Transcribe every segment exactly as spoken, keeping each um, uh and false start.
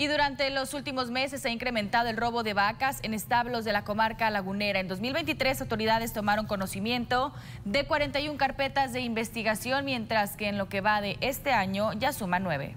Y durante los últimos meses se ha incrementado el robo de vacas en establos de la comarca lagunera. En dos mil veintitrés, autoridades tomaron conocimiento de cuarenta y una carpetas de investigación, mientras que en lo que va de este año ya suma nueve.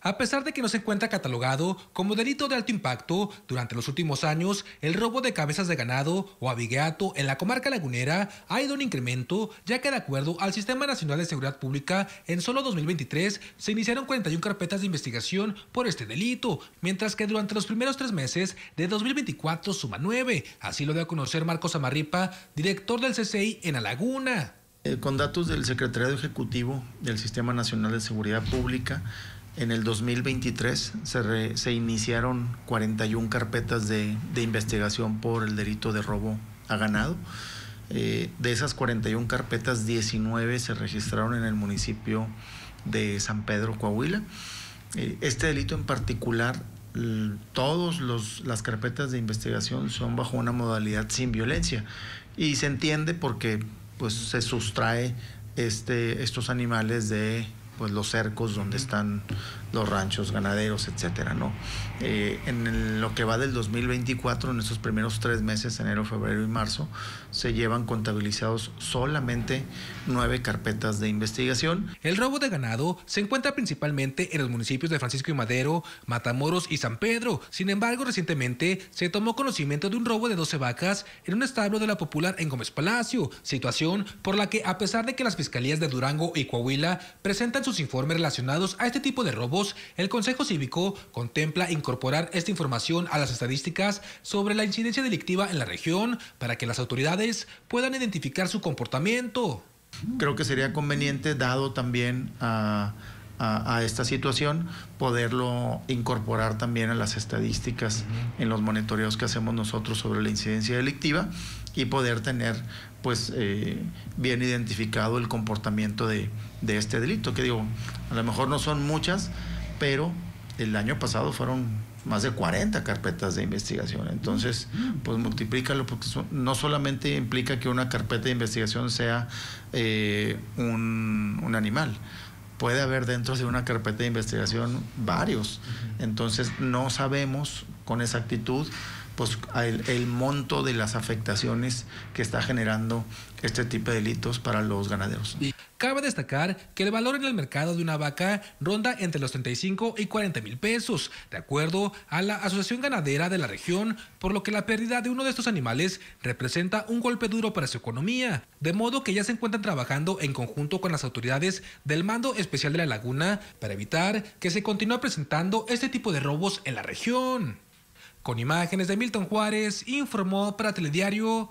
A pesar de que no se encuentra catalogado como delito de alto impacto, durante los últimos años el robo de cabezas de ganado o abigueato en la comarca lagunera ha ido en incremento, ya que de acuerdo al Sistema Nacional de Seguridad Pública, en solo dos mil veintitrés se iniciaron cuarenta y una carpetas de investigación por este delito, mientras que durante los primeros tres meses de dos mil veinticuatro suma nueve, así lo dio a conocer Marcos Zamarripa, director del C C I en La Laguna. Eh, con datos del Secretariado Ejecutivo del Sistema Nacional de Seguridad Pública, en el dos mil veintitrés se, re, se iniciaron cuarenta y una carpetas de, de investigación por el delito de robo a ganado. Eh, de esas cuarenta y una carpetas, diecinueve se registraron en el municipio de San Pedro, Coahuila. Eh, este delito en particular, todas las carpetas de investigación son bajo una modalidad sin violencia. Y se entiende porque pues, se sustrae este, estos animales de... pues los cercos donde están los ranchos ganaderos, etcétera, ¿no? Eh, en el, lo que va del dos mil veinticuatro, en esos primeros tres meses, enero, febrero y marzo, se llevan contabilizados solamente nueve carpetas de investigación. El robo de ganado se encuentra principalmente en los municipios de Francisco y Madero, Matamoros y San Pedro. Sin embargo, recientemente se tomó conocimiento de un robo de doce vacas en un establo de La Popular en Gómez Palacio, situación por la que, a pesar de que las fiscalías de Durango y Coahuila presentan sus informes relacionados a este tipo de robos, el Consejo Cívico contempla incorporar esta información a las estadísticas sobre la incidencia delictiva en la región para que las autoridades puedan identificar su comportamiento. Creo que sería conveniente, dado también a, a, a esta situación, poderlo incorporar también a las estadísticas uh-huh. en los monitoreos que hacemos nosotros sobre la incidencia delictiva y poder tener pues eh, bien identificado el comportamiento de, de este delito, que digo, a lo mejor no son muchas, pero el año pasado fueron más de cuarenta carpetas de investigación. Entonces, pues multiplícalo, porque eso no solamente implica que una carpeta de investigación sea eh, un, un animal, puede haber dentro de una carpeta de investigación varios. Entonces, no sabemos con exactitud pues el, el monto de las afectaciones que está generando este tipo de delitos para los ganaderos. Cabe destacar que el valor en el mercado de una vaca ronda entre los treinta y cinco y cuarenta mil pesos, de acuerdo a la Asociación Ganadera de la región, por lo que la pérdida de uno de estos animales representa un golpe duro para su economía, de modo que ya se encuentran trabajando en conjunto con las autoridades del Mando Especial de La Laguna para evitar que se continúe presentando este tipo de robos en la región. Con imágenes de Milton Juárez, informó para Telediario.